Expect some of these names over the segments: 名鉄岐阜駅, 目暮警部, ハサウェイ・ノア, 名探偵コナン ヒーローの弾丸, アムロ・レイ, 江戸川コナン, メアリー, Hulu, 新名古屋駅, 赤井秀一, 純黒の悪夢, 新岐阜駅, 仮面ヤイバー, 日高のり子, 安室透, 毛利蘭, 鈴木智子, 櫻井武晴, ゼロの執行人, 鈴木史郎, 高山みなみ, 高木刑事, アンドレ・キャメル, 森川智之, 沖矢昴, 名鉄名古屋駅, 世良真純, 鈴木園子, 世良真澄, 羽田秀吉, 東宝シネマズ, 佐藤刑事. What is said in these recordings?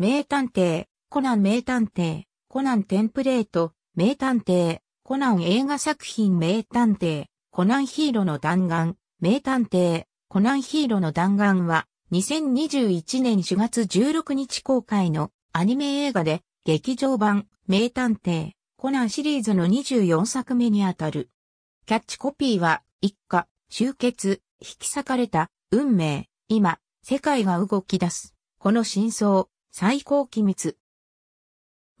名探偵、コナン名探偵、コナンテンプレート、名探偵、コナン映画作品名探偵、コナンヒーローの弾丸、名探偵、コナンヒーローの弾丸は、2021年4月16日公開のアニメ映画で、劇場版、名探偵、コナンシリーズの24作目にあたる。キャッチコピーは、一家、集結、引き裂かれた、運命、今、世界が動き出す。この真相、最高機密。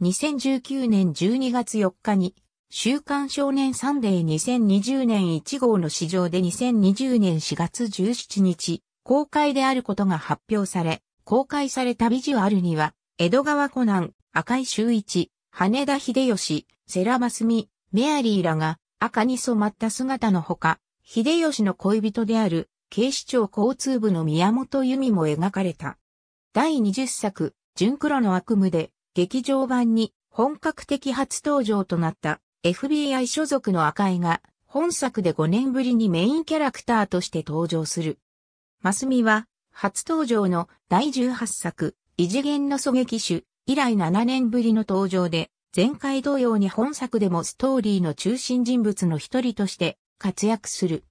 2019年12月4日に、週刊少年サンデー2020年1号の市場で2020年4月17日、公開であることが発表され、公開されたビジュアルには、江戸川コナン、赤井秀一、羽田秀吉、世良真澄、メアリーらが赤に染まった姿のほか、秀吉の恋人である警視庁交通部の宮本由美も描かれた。第20作、純黒の悪夢で、劇場版に本格的初登場となった。FBI 所属の赤井が本作で5年ぶりにメインキャラクターとして登場する。真澄は初登場の第18作異次元の狙撃手以来7年ぶりの登場で前回同様に本作でもストーリーの中心人物の一人として活躍する。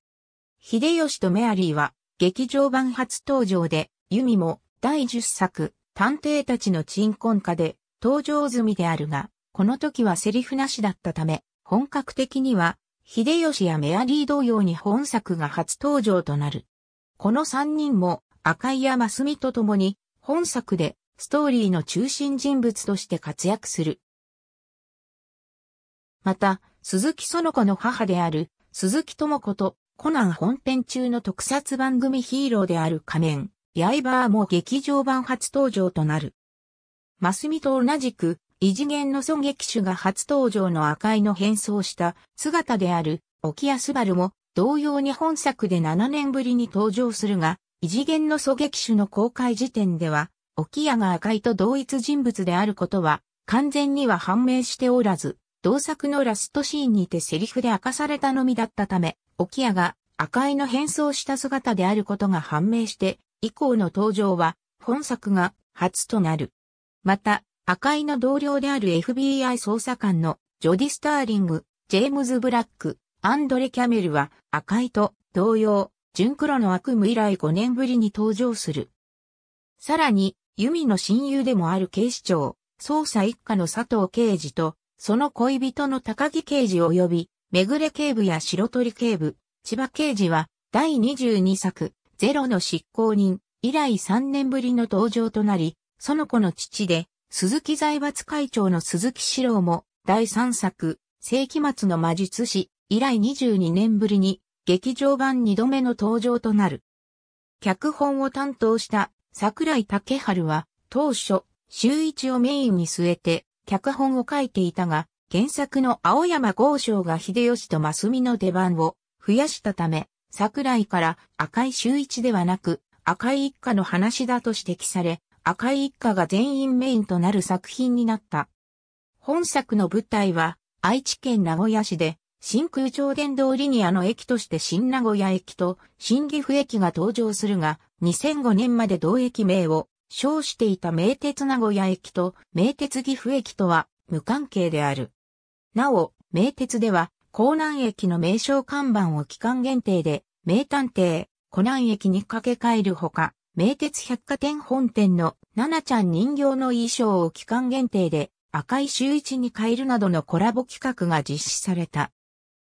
秀吉とメアリーは劇場版初登場で由美も第10作探偵たちの鎮魂歌で登場済みであるがこの時はセリフなしだったため、本格的には、秀吉やメアリー同様に本作が初登場となる。この3人も、赤井や真澄と共に、本作で、ストーリーの中心人物として活躍する。また、鈴木園子の母である、鈴木智子と、コナン本編中の特撮番組ヒーローである仮面、刃も劇場版初登場となる。真澄と同じく、異次元の狙撃手が初登場の赤井の変装した姿である沖谷昴も同様に本作で7年ぶりに登場するが、異次元の狙撃手の公開時点では、沖谷が赤井と同一人物であることは完全には判明しておらず、同作のラストシーンにてセリフで明かされたのみだったため、沖谷が赤井の変装した姿であることが判明して、以降の登場は本作が初となる。また、赤井の同僚である FBI 捜査官のジョディ・スターリング、ジェームズ・ブラック、アンドレ・キャメルは赤井と同様、純黒の悪夢以来5年ぶりに登場する。さらに、由美の親友でもある警視庁、捜査一課の佐藤刑事と、その恋人の高木刑事及び、めぐれ警部や白鳥警部、千葉刑事は第22作、ゼロの執行人以来3年ぶりの登場となり、園子の父で、鈴木財閥会長の鈴木史郎も第3作世紀末の魔術師以来22年ぶりに劇場版2度目の登場となる。脚本を担当した櫻井武春は当初秀一をメインに据えて脚本を書いていたが原作の青山剛昌が秀吉と真澄の出番を増やしたため櫻井から赤井秀一ではなく赤井一家の話だと指摘され赤井一家が全員メインとなる作品になった。本作の舞台は愛知県名古屋市で新空超電導リニアの駅として新名古屋駅と新岐阜駅が登場するが2005年まで同駅名を称していた名鉄名古屋駅と名鉄岐阜駅とは無関係である。なお、名鉄では港南駅の名称看板を期間限定で名探偵コナン駅に掛け替えるほか、名鉄百貨店本店のナナちゃん人形の衣装を期間限定で赤井秀一に変えるなどのコラボ企画が実施された。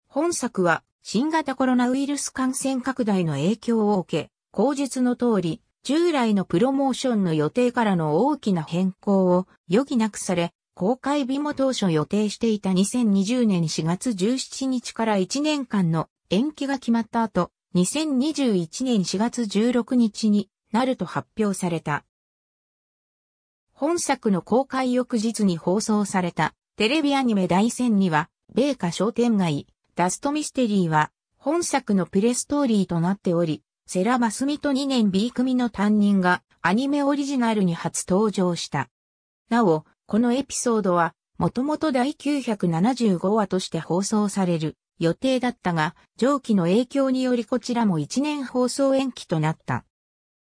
本作は新型コロナウイルス感染拡大の影響を受け、後述の通り従来のプロモーションの予定からの大きな変更を余儀なくされ、公開日も当初予定していた2020年4月17日から1年間の延期が決まった後、2021年4月16日になると発表された。本作の公開翌日に放送されたテレビアニメ第12話、米花商店街、ダストミステリーは本作のプレストーリーとなっており、世良真澄と2年 B 組の担任がアニメオリジナルに初登場した。なお、このエピソードはもともと第975話として放送される予定だったが、上記の影響によりこちらも1年放送延期となった。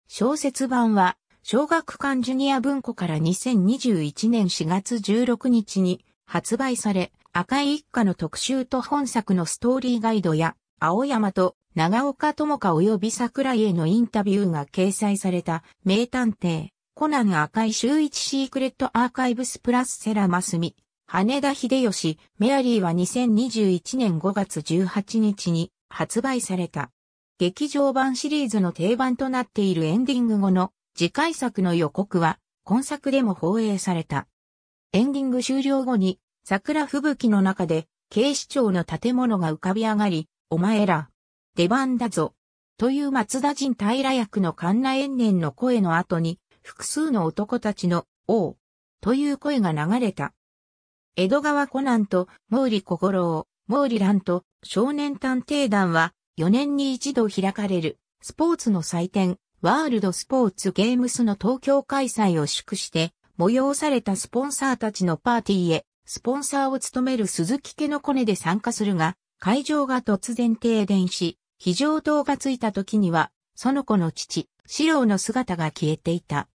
小説版は小学館ジュニア文庫から2021年4月16日に発売され、赤井一家の特集と本作のストーリーガイドや、青山と長岡智香及び桜井へのインタビューが掲載された、名探偵、コナン赤井秀一シークレットアーカイブスプラス世良真澄、羽田秀吉、メアリーは2021年5月18日に発売された。劇場版シリーズの定番となっているエンディング後の次回作の予告は、今作でも放映された。エンディング終了後に、桜吹雪の中で、警視庁の建物が浮かび上がり、お前ら、出番だぞ。という松田迅平役の神無延年の声の後に、複数の男たちの、おう、という声が流れた。江戸川コナンと、毛利小五郎、毛利蘭と、少年探偵団は、4年に一度開かれる、スポーツの祭典、ワールドスポーツゲームスの東京開催を祝して、催されたスポンサーたちのパーティーへ、スポンサーを務める鈴木家のコネで参加するが、会場が突然停電し、非常灯がついた時には、園子の父、四郎の姿が消えていた。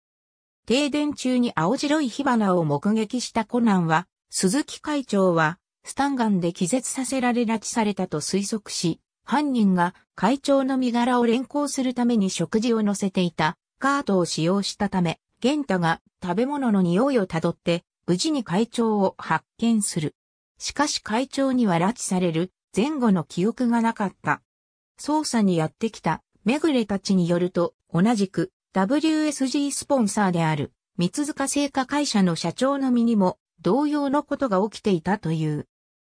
停電中に青白い火花を目撃したコナンは、鈴木会長は、スタンガンで気絶させられ拉致されたと推測し、犯人が会長の身柄を連行するために食事を乗せていたカートを使用したため、源太が食べ物の匂いをたどって、無事に会長を発見する。しかし会長には拉致される前後の記憶がなかった。捜査にやってきためぐれたちによると、同じく WSG スポンサーである三塚製菓会社の社長の身にも同様のことが起きていたという。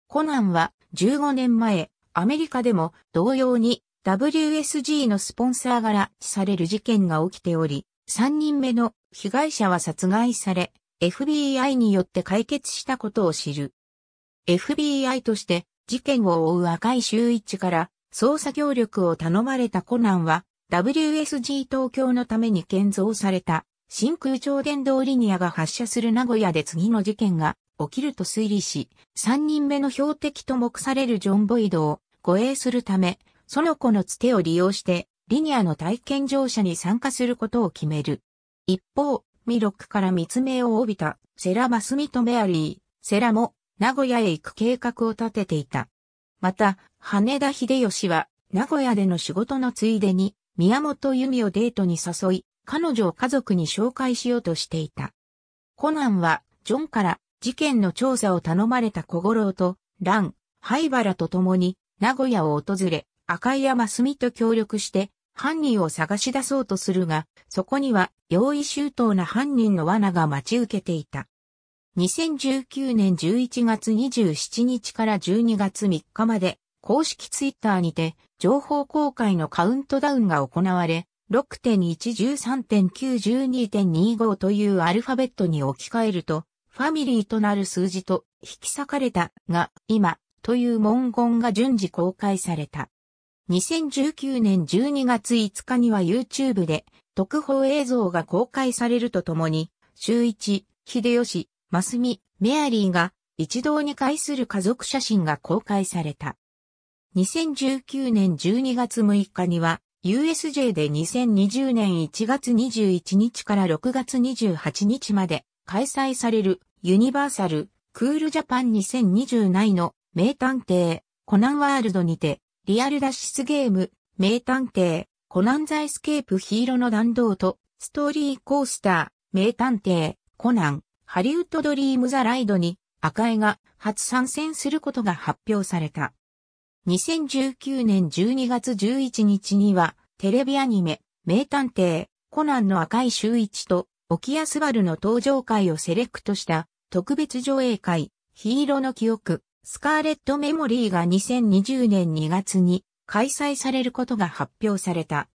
コナンは15年前、アメリカでも同様に WSG のスポンサーが拉致される事件が起きており、3人目の被害者は殺害され、FBI によって解決したことを知る。FBI として事件を追う赤井秀一から捜査協力を頼まれたコナンは WSG 東京のために建造された真空超電導リニアが発射する名古屋で次の事件が起きると推理し、3人目の標的と目されるジョン・ボイドを護衛するため、園子のつてを利用してリニアの体験乗車に参加することを決める。一方、ミロックから密命を帯びた世良真澄とメアリー、世良も名古屋へ行く計画を立てていた。また、羽田秀吉は名古屋での仕事のついでに宮本由美をデートに誘い、彼女を家族に紹介しようとしていた。コナンはジョンから事件の調査を頼まれた小五郎と蘭、灰原と共に名古屋を訪れ、赤井や真澄と協力して、犯人を探し出そうとするが、そこには用意周到な犯人の罠が待ち受けていた。2019年11月27日から12月3日まで、公式ツイッターにて、情報公開のカウントダウンが行われ、6.113.912.25 というアルファベットに置き換えると、ファミリーとなる数字と引き裂かれたが、今、という文言が順次公開された。2019年12月5日には YouTube で特報映像が公開されるとともに、秀一、秀吉、真澄、メアリーが一堂に会する家族写真が公開された。2019年12月6日には USJ で2020年1月21日から6月28日まで開催されるユニバーサル・スタジオ・ジャパン2020内の名探偵コナンワールドにて、リアル脱出ゲーム、名探偵、コナンザエスケープヒーローの弾道と、ストーリーコースター、名探偵、コナン、ハリウッドドリームザライドに、赤井が初参戦することが発表された。2019年12月11日には、テレビアニメ、名探偵、コナンの赤井秀一と、沖谷昴の登場回をセレクトした、特別上映会、ヒーローの記憶。スカーレットメモリーが2020年2月に開催されることが発表された。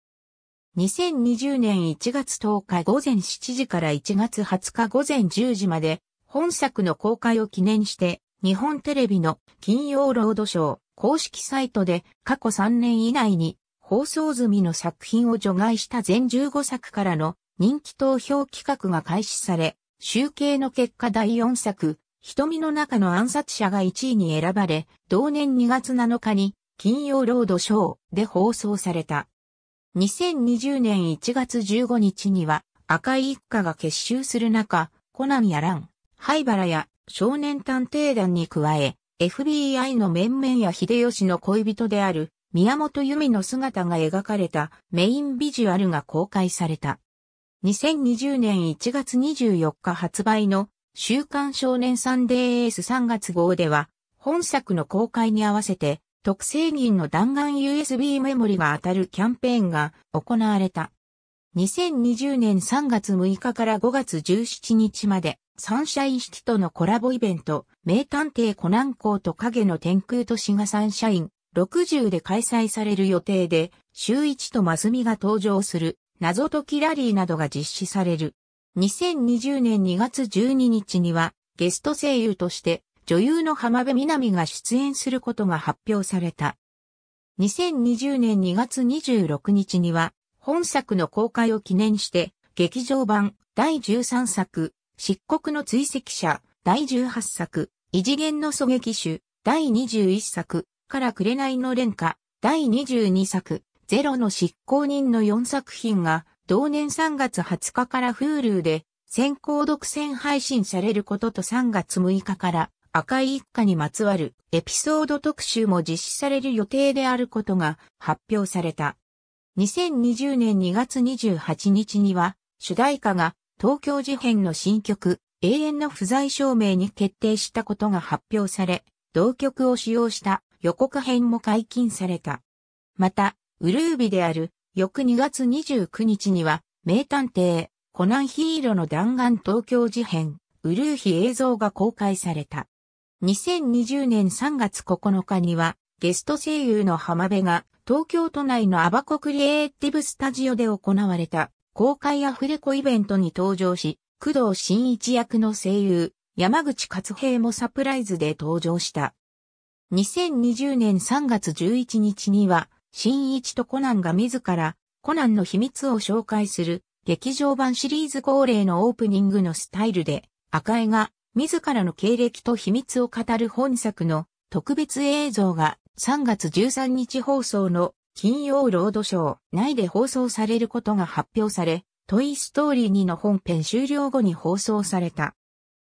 2020年1月10日午前7時から1月20日午前10時まで本作の公開を記念して日本テレビの金曜ロードショー公式サイトで過去3年以内に放送済みの作品を除外した全15作からの人気投票企画が開始され、集計の結果第4作瞳の中の暗殺者が1位に選ばれ、同年2月7日に金曜ロードショーで放送された。2020年1月15日には赤井一家が結集する中、コナンやラン、灰原や少年探偵団に加え、FBI の面々や秀吉の恋人である宮本由美の姿が描かれたメインビジュアルが公開された。2020年1月24日発売の週刊少年サンデーエース3月号では、本作の公開に合わせて特製銀の弾丸 USB メモリが当たるキャンペーンが行われた。2020年3月6日から5月17日までサンシャインシティとのコラボイベント、名探偵コナン公と影の天空都市がサンシャイン60で開催される予定で、秀一と真澄が登場する謎解きラリーなどが実施される。2020年2月12日にはゲスト声優として女優の浜辺美波が出演することが発表された。2020年2月26日には本作の公開を記念して劇場版第13作漆黒の追跡者第18作異次元の狙撃手第21作から紅の廉価第22作ゼロの執行人の4作品が同年3月20日から Hulu で先行独占配信されることと3月6日から赤井一家にまつわるエピソード特集も実施される予定であることが発表された。2020年2月28日には主題歌が東京事変の新曲永遠の不在証明に決定したことが発表され、同曲を使用した予告編も解禁された。また、ウルービである、翌2月29日には、名探偵、コナンヒーローの弾丸東京事変、ウルーヒ映像が公開された。2020年3月9日には、ゲスト声優の浜辺が、東京都内のアバコクリエイティブスタジオで行われた、公開アフレコイベントに登場し、工藤新一役の声優、山口勝平もサプライズで登場した。2020年3月11日には、新一とコナンが自らコナンの秘密を紹介する劇場版シリーズ恒例のオープニングのスタイルで赤井が自らの経歴と秘密を語る本作の特別映像が3月13日放送の金曜ロードショー内で放送されることが発表され、トイストーリー2の本編終了後に放送された。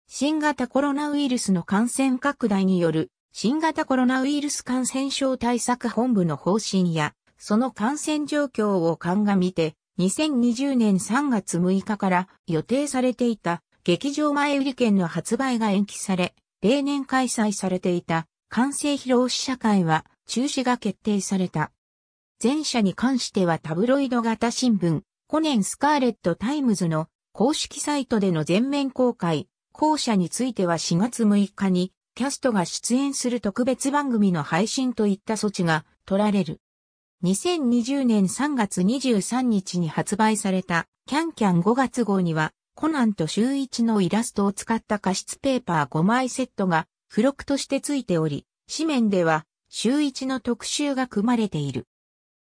新型コロナウイルスの感染拡大による新型コロナウイルス感染症対策本部の方針や、その感染状況を鑑みて、2020年3月6日から予定されていた劇場前売り券の発売が延期され、例年開催されていた完成披露試写会は中止が決定された。前者に関してはタブロイド型新聞、コネンスカーレットタイムズの公式サイトでの全面公開、後者については4月6日に、キャストが出演する特別番組の配信といった措置が取られる。2020年3月23日に発売されたキャンキャン5月号にはコナンと秀一のイラストを使った加湿ペーパー5枚セットが付録として付いており、紙面では秀一の特集が組まれている。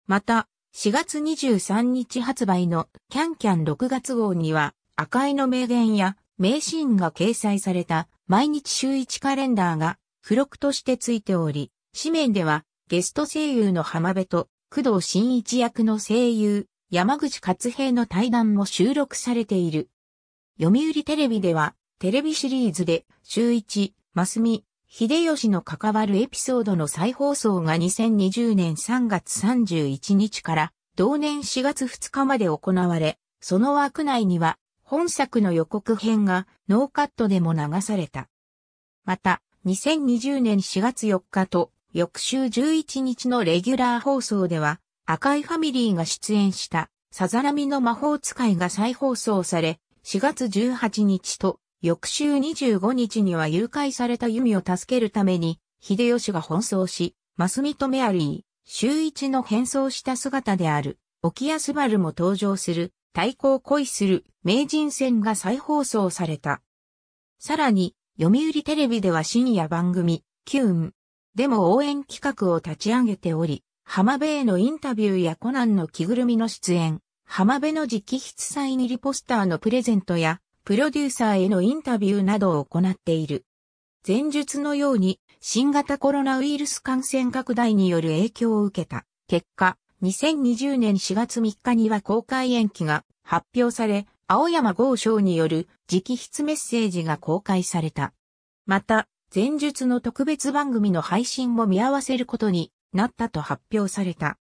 また、4月23日発売のキャンキャン6月号には赤井の名言や名シーンが掲載された毎日秀一カレンダーが付録として付いており、紙面ではゲスト声優の浜辺と工藤新一役の声優山口勝平の対談も収録されている。読売テレビではテレビシリーズで秀一、真澄、秀吉の関わるエピソードの再放送が2020年3月31日から同年4月2日まで行われ、その枠内には本作の予告編がノーカットでも流された。また、2020年4月4日と翌週11日のレギュラー放送では、赤井ファミリーが出演したさざ波の魔法使いが再放送され、4月18日と翌週25日には誘拐された由美を助けるために、秀吉が奔走し、真澄とメアリー、秀一の変装した姿である、沖谷昴も登場する。太鼓を恋する名人戦が再放送された。さらに、読売テレビでは深夜番組、キューンでも応援企画を立ち上げており、浜辺へのインタビューやコナンの着ぐるみの出演、浜辺の直筆サイン入りポスターのプレゼントや、プロデューサーへのインタビューなどを行っている。前述のように、新型コロナウイルス感染拡大による影響を受けた結果、2020年4月3日には公開延期が発表され、青山剛将による直筆メッセージが公開された。また、前述の特別番組の配信も見合わせることになったと発表された。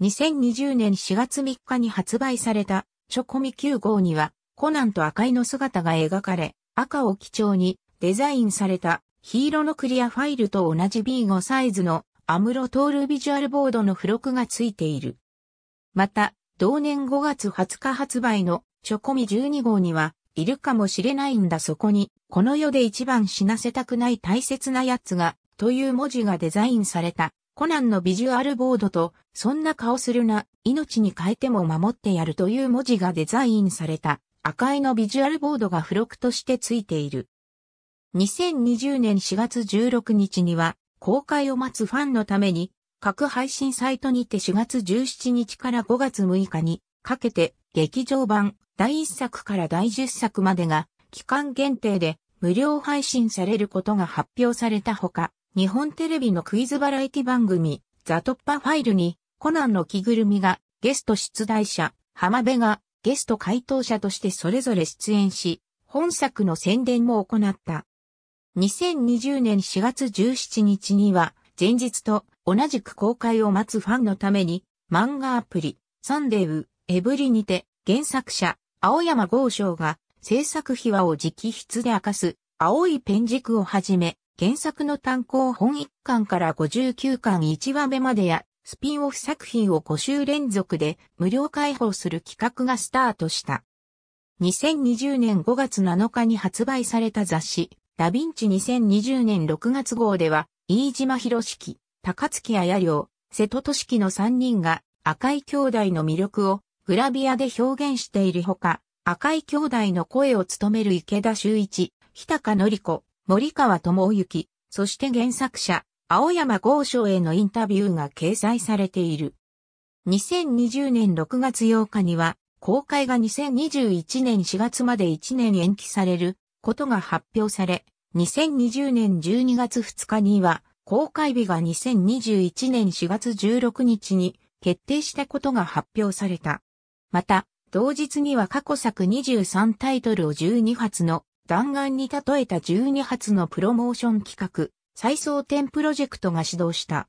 2020年4月3日に発売された書コミ9号には、コナンと赤井の姿が描かれ、赤を基調にデザインされたヒーローのクリアファイルと同じ B5 サイズの安室透ビジュアルボードの付録がついている。また、同年5月20日発売の書コミ12号には、いるかもしれないんだそこに、この世で一番死なせたくない大切なやつが、という文字がデザインされた、コナンのビジュアルボードと、そんな顔するな、命に変えても守ってやるという文字がデザインされた、赤井のビジュアルボードが付録としてついている。2020年4月16日には、公開を待つファンのために、各配信サイトにて4月17日から5月6日にかけて、劇場版第1作から第10作までが期間限定で無料配信されることが発表されたほか、日本テレビのクイズバラエティ番組ザ・突破ファイルにコナンの着ぐるみがゲスト出題者、浜辺がゲスト回答者としてそれぞれ出演し、本作の宣伝も行った。2020年4月17日には前日と同じく公開を待つファンのために漫画アプリサンデーウエブリにて原作者青山剛将が制作秘話を直筆で明かす青いペン軸をはじめ原作の単行本1巻から59巻1話目までやスピンオフ作品を5週連続で無料開放する企画がスタートした。2020年5月7日に発売された雑誌ダヴィンチ2020年6月号では飯島博樹、高槻綾涼、瀬戸俊樹の3人が赤井兄弟の魅力をグラビアで表現しているほか、赤井兄弟の声を務める池田修一、日高のり子、森川智之、そして原作者、青山剛将へのインタビューが掲載されている。2020年6月8日には、公開が2021年4月まで1年延期されることが発表され、2020年12月2日には、公開日が2021年4月16日に決定したことが発表された。また、同日には過去作23タイトルを12発の弾丸に例えた12発のプロモーション企画、再装填プロジェクトが始動した。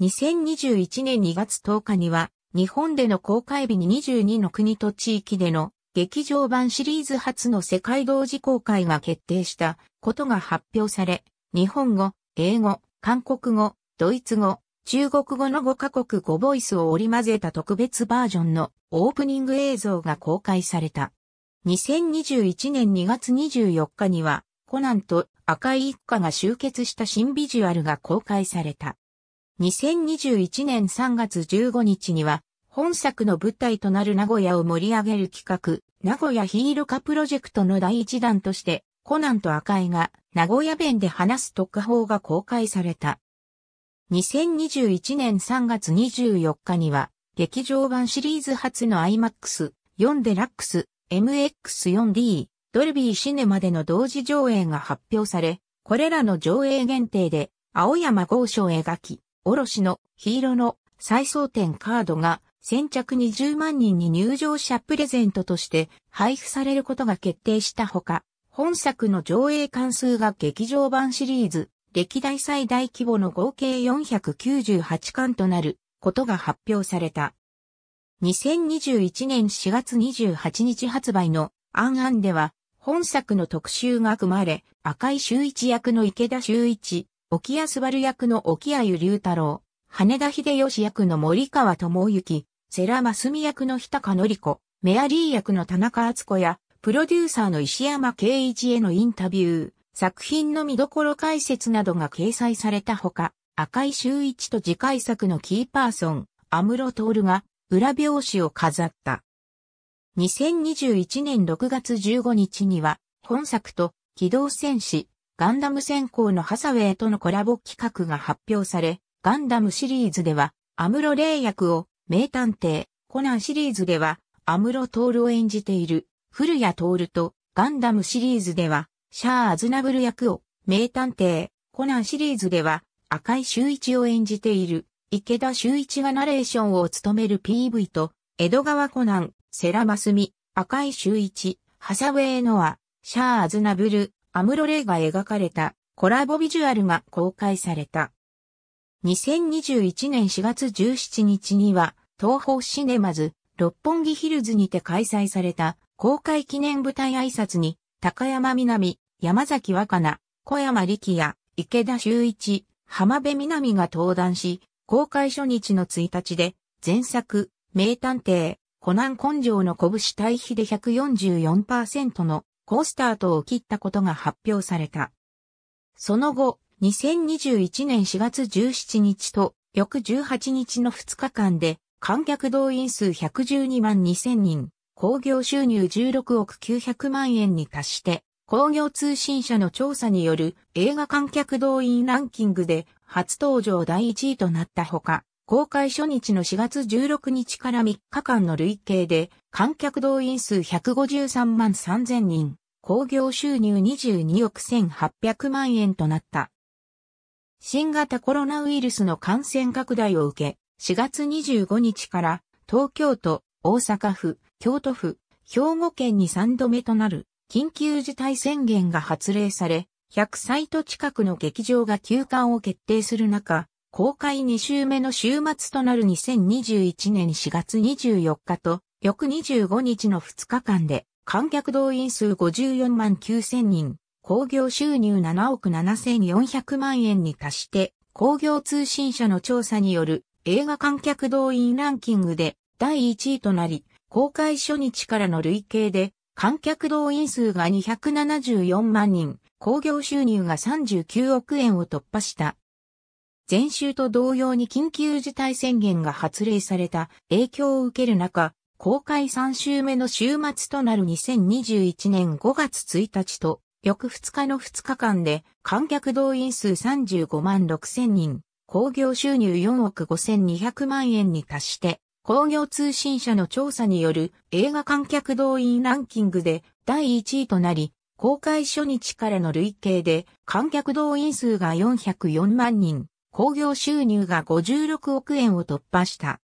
2021年2月10日には、日本での公開日に22の国と地域での劇場版シリーズ初の世界同時公開が決定したことが発表され、日本語、英語、韓国語、ドイツ語、中国語の5カ国語ボイスを織り交ぜた特別バージョンのオープニング映像が公開された。2021年2月24日にはコナンと赤井一家が集結した新ビジュアルが公開された。2021年3月15日には本作の舞台となる名古屋を盛り上げる企画、名古屋ヒーロカプロジェクトの第一弾としてコナンと赤井が名古屋弁で話す特報が公開された。2021年3月24日には、劇場版シリーズ初の IMAX、4デラックス、MX4D、ドルビーシネマでの同時上映が発表され、これらの上映限定で、青山剛将描き、卸のヒーローの再装填カードが先着20万人に入場者プレゼントとして配布されることが決定したほか、本作の上映関数が劇場版シリーズ、歴代最大規模の合計498巻となることが発表された。2021年4月28日発売のアンアンでは本作の特集が組まれ、赤井秀一役の池田修一、沖谷昴役の沖谷龍太郎、羽田秀吉役の森川智之、世良真純役の日高のり子、メアリー役の田中敦子や、プロデューサーの石山恵一へのインタビュー、作品の見どころ解説などが掲載されたほか、赤井秀一と次回作のキーパーソン、安室透が裏表紙を飾った。2021年6月15日には、本作と機動戦士、ガンダム先行のハサウェイとのコラボ企画が発表され、ガンダムシリーズでは、安室玲役を名探偵、コナンシリーズでは、安室透を演じている古谷徹と、ガンダムシリーズでは、シャア・アズナブル役を、名探偵、コナンシリーズでは、赤井秀一を演じている、池田修一がナレーションを務める PV と、江戸川コナン、世良真純、赤井秀一、ハサウェイ・ノア、シャア・アズナブル、アムロ・レイが描かれたコラボビジュアルが公開された。2021年4月17日には、東宝シネマズ、六本木ヒルズにて開催された公開記念舞台挨拶に、高山みなみ、山崎若菜、小山力也、池田秀一、浜辺美波が登壇し、公開初日の1日で、前作、名探偵、コナン根性の拳対比で 144% の好スタートを切ったことが発表された。その後、2021年4月17日と翌18日の2日間で、観客動員数112万2000人、興行収入16億900万円に達して、興行通信社の調査による映画観客動員ランキングで初登場第1位となったほか、公開初日の4月16日から3日間の累計で観客動員数153万3000人、興行収入22億1800万円となった。新型コロナウイルスの感染拡大を受け、4月25日から東京都、大阪府、京都府、兵庫県に3度目となる緊急事態宣言が発令され、100サイト近くの劇場が休館を決定する中、公開2週目の週末となる2021年4月24日と翌25日の2日間で観客動員数54万9000人、興行収入7億7400万円に達して、興行通信社の調査による映画観客動員ランキングで第1位となり、公開初日からの累計で観客動員数が274万人、興行収入が39億円を突破した。前週と同様に緊急事態宣言が発令された影響を受ける中、公開3週目の週末となる2021年5月1日と、翌2日の2日間で観客動員数35万6000人、興行収入4億5200万円に達して、興行通信社の調査による映画観客動員ランキングで第1位となり、公開初日からの累計で観客動員数が404万人、興行収入が56億円を突破した。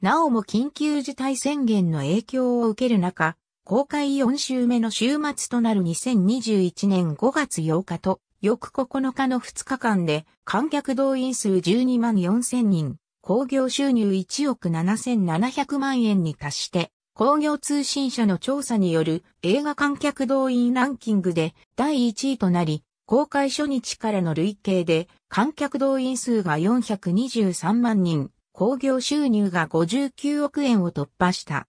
なおも緊急事態宣言の影響を受ける中、公開4週目の週末となる2021年5月8日と翌9日の2日間で観客動員数12万4000人。興行収入1億7700万円に達して、興行通信社の調査による映画観客動員ランキングで第1位となり、公開初日からの累計で観客動員数が423万人、興行収入が59億円を突破した。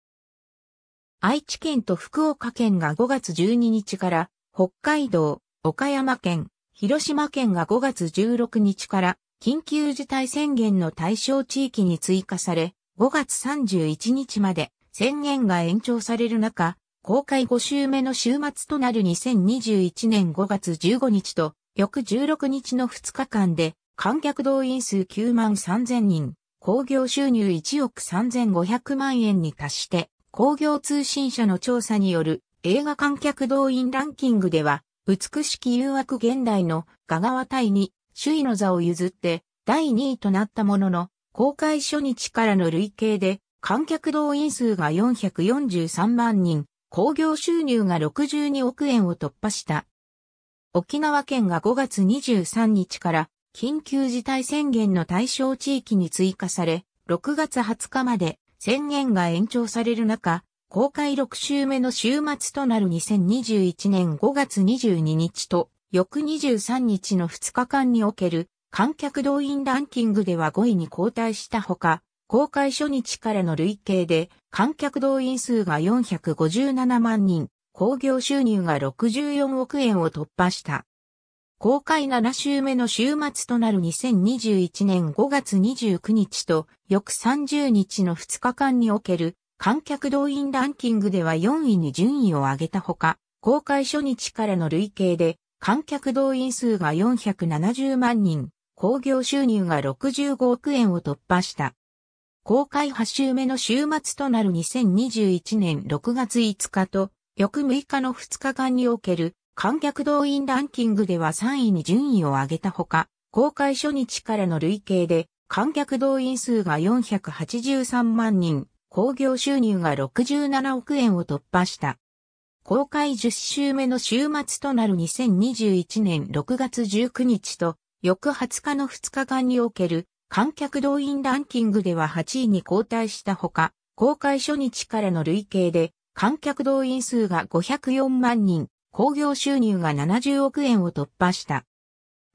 愛知県と福岡県が5月12日から、北海道、岡山県、広島県が5月16日から、緊急事態宣言の対象地域に追加され、5月31日まで宣言が延長される中、公開5週目の週末となる2021年5月15日と、翌16日の2日間で、観客動員数9万3000人、興行収入1億3500万円に達して、興行通信社の調査による映画観客動員ランキングでは、美しき誘惑現代のガガワ対に、首位の座を譲って第2位となったものの、公開初日からの累計で観客動員数が443万人、興行収入が62億円を突破した。沖縄県が5月23日から緊急事態宣言の対象地域に追加され、6月20日まで宣言が延長される中、公開6週目の週末となる2021年5月22日と、翌23日の2日間における観客動員ランキングでは5位に後退したほか、公開初日からの累計で観客動員数が457万人、興行収入が64億円を突破した。公開7週目の週末となる2021年5月29日と翌30日の2日間における観客動員ランキングでは4位に順位を上げたほか、公開初日からの累計で観客動員数が470万人、興行収入が65億円を突破した。公開8週目の週末となる2021年6月5日と、翌6日の2日間における観客動員ランキングでは3位に順位を上げたほか、公開初日からの累計で観客動員数が483万人、興行収入が67億円を突破した。公開10週目の週末となる2021年6月19日と、翌20日の2日間における観客動員ランキングでは8位に後退したほか、公開初日からの累計で観客動員数が504万人、興行収入が70億円を突破した。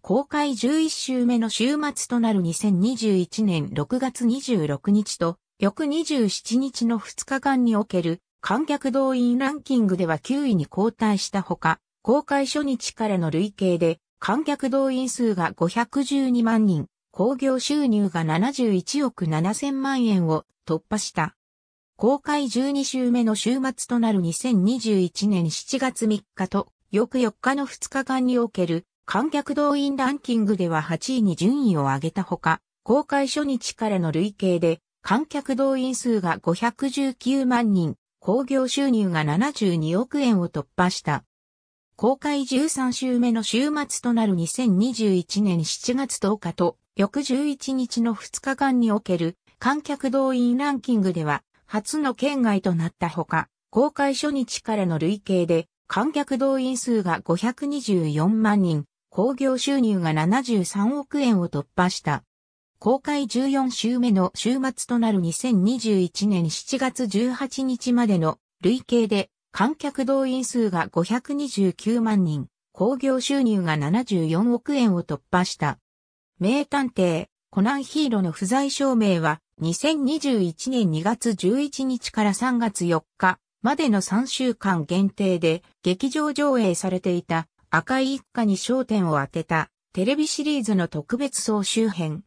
公開11週目の週末となる2021年6月26日と、翌27日の2日間における観客動員ランキングでは9位に後退したほか、公開初日からの累計で観客動員数が512万人、興行収入が71億7000万円を突破した。公開12週目の週末となる2021年7月3日と、翌4日の2日間における観客動員ランキングでは8位に順位を上げたほか、公開初日からの累計で観客動員数が519万人、興行収入が72億円を突破した。公開13週目の週末となる2021年7月10日と翌11日の2日間における観客動員ランキングでは初の圏外となったほか、公開初日からの累計で観客動員数が524万人、興行収入が73億円を突破した。公開14週目の週末となる2021年7月18日までの累計で観客動員数が529万人、興行収入が74億円を突破した。名探偵、コナンヒーローの不在証明は2021年2月11日から3月4日までの3週間限定で劇場上映されていた赤井一家に焦点を当てたテレビシリーズの特別総集編。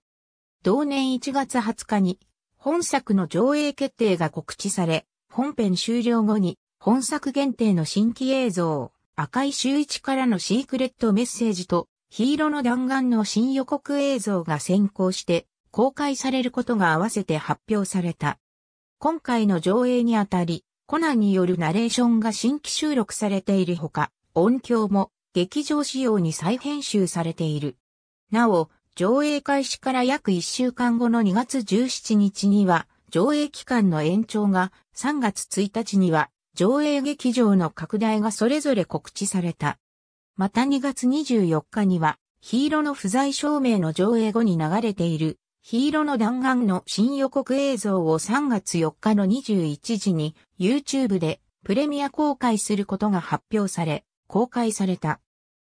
同年1月20日に本作の上映決定が告知され、本編終了後に本作限定の新規映像、赤井秀一からのシークレットメッセージとヒーローの弾丸の新予告映像が先行して公開されることが合わせて発表された。今回の上映にあたり、コナンによるナレーションが新規収録されているほか、音響も劇場仕様に再編集されている。なお、上映開始から約1週間後の2月17日には、上映期間の延長が、3月1日には、上映劇場の拡大がそれぞれ告知された。また2月24日には、ヒーローの不在証明の上映後に流れている、ヒーローの弾丸の新予告映像を3月4日の21時に、YouTube でプレミア公開することが発表され、公開された。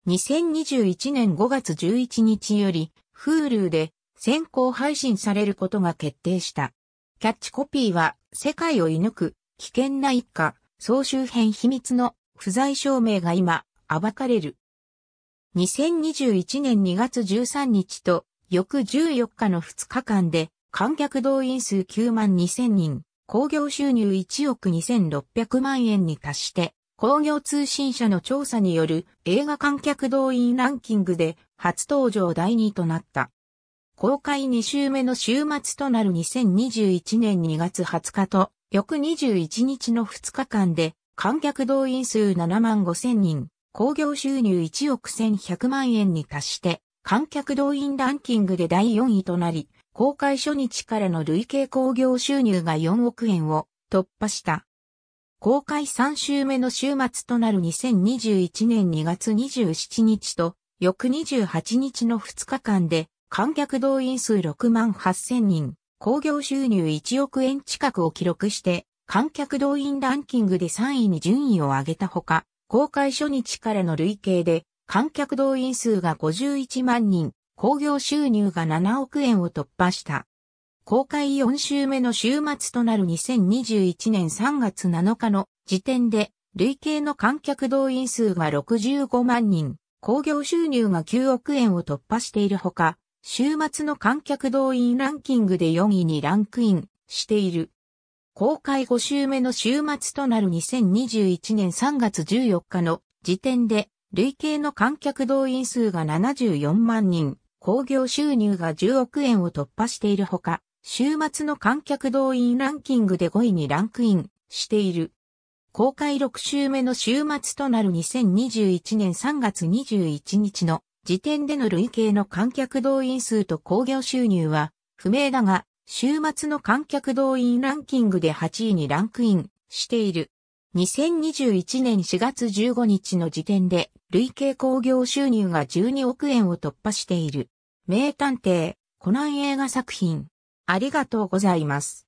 2021年5月11日より、Hulu で先行配信されることが決定した。キャッチコピーは世界を射抜く危険な一家総集編秘密の不在証明が今暴かれる。2021年2月13日と翌14日の2日間で観客動員数9万2000人、興行収入1億2600万円に達して、興行通信社の調査による映画観客動員ランキングで初登場第2位となった。公開2週目の週末となる2021年2月20日と翌21日の2日間で観客動員数7万5000人、興行収入1億1100万円に達して観客動員ランキングで第4位となり、公開初日からの累計興行収入が4億円を突破した。公開3週目の週末となる2021年2月27日と翌28日の2日間で観客動員数6万8000人、興行収入1億円近くを記録して観客動員ランキングで3位に順位を上げたほか、公開初日からの累計で観客動員数が51万人、興行収入が7億円を突破した。公開4週目の週末となる2021年3月7日の時点で、累計の観客動員数が65万人、興行収入が9億円を突破しているほか、週末の観客動員ランキングで4位にランクインしている。公開5週目の週末となる2021年3月14日の時点で、累計の観客動員数が74万人、興行収入が10億円を突破しているほか、週末の観客動員ランキングで5位にランクインしている。公開6週目の週末となる2021年3月21日の時点での累計の観客動員数と興行収入は不明だが、週末の観客動員ランキングで8位にランクインしている。2021年4月15日の時点で、累計興行収入が12億円を突破している。名探偵、コナン映画作品。ありがとうございます。